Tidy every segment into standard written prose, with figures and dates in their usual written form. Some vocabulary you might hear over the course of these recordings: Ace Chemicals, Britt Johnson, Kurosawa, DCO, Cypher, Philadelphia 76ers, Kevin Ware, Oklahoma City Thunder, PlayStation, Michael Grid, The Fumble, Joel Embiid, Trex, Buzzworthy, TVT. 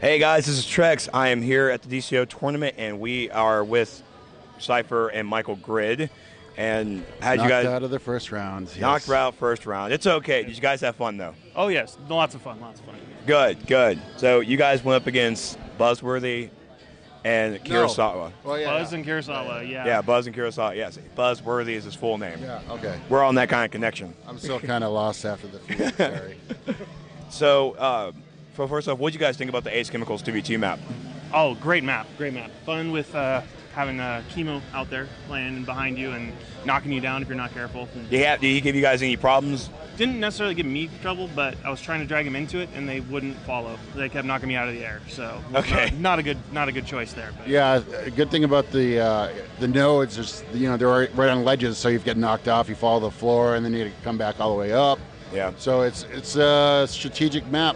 Hey guys, this is Trex. I am here at the DCO tournament, and we are with Cypher and Michael Grid. And how'd you guys? Knocked out of the first round. Yes. Knocked out first round. It's okay. Did you guys have fun though? Oh yes, lots of fun. Lots of fun. Good, good. So you guys went up against Buzzworthy and Kurosawa. Well, yeah, Buzz and Kurosawa. Yeah. Yeah, Buzz and Kurosawa. Yes, Buzzworthy is his full name. Yeah. Okay. We're on that kind of connection. I'm still kind of lost after the feud. Sorry. So. So first off, what did you guys think about the Ace Chemicals TVT map? Oh, great map, great map. Fun with having chemo out there playing behind you and knocking you down if you're not careful. Did he give you guys any problems? Didn't necessarily give me trouble, but I was trying to drag him into it, and they wouldn't follow. They kept knocking me out of the air, so not a good choice there. But. Yeah, a good thing about the nodes is they're right on ledges, so you get knocked off, you follow the floor, and then you come back all the way up. Yeah. So it's a strategic map.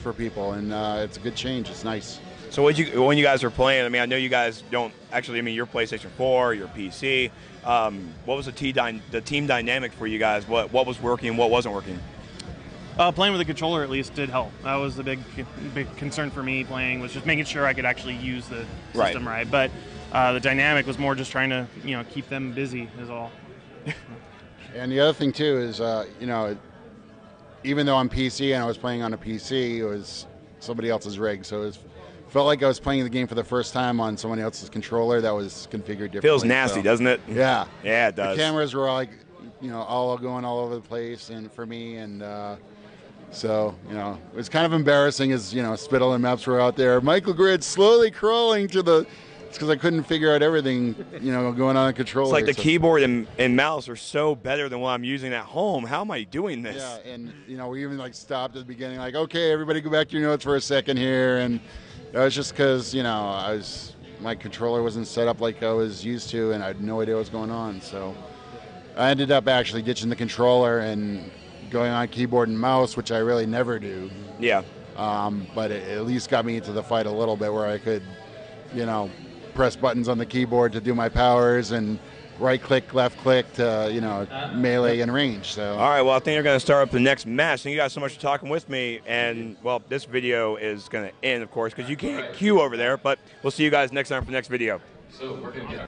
For people, and it's a good change. It's nice. So when you guys were playing, I mean, I know you guys don't actually. I mean, your PlayStation 4, your PC. What was the team dynamic for you guys? What was working? What wasn't working? Playing with a controller at least did help. That was the big concern for me. Playing was just making sure I could actually use the system right. But the dynamic was more just trying to keep them busy is all. And the other thing too is Even though I'm PC and I was playing on a PC, it was somebody else's rig, so it felt like I was playing the game for the first time on someone else's controller that was configured differently. Feels nasty, doesn't it? Yeah. Yeah, it does. The cameras were like, all going all over the place, and for me, and so it was kind of embarrassing as Spittle and Maps were out there. Michael Grid slowly crawling to the. It's because I couldn't figure out everything, going on a controller. It's like the keyboard and mouse are so better than what I'm using at home. How am I doing this? Yeah, and, we even, stopped at the beginning, okay, everybody go back to your notes for a second here. And that was just because, my controller wasn't set up like I was used to, and I had no idea what was going on. So I ended up actually ditching the controller and going on keyboard and mouse, which I really never do. Yeah. But it at least got me into the fight a little bit where I could, press buttons on the keyboard to do my powers and right click, left click to melee and range. So all right, well I think you're going to start up the next match. Thank you guys so much for talking with me, and well this video is going to end of course because you can't queue over there, but we'll see you guys next time for the next video. So we're going to get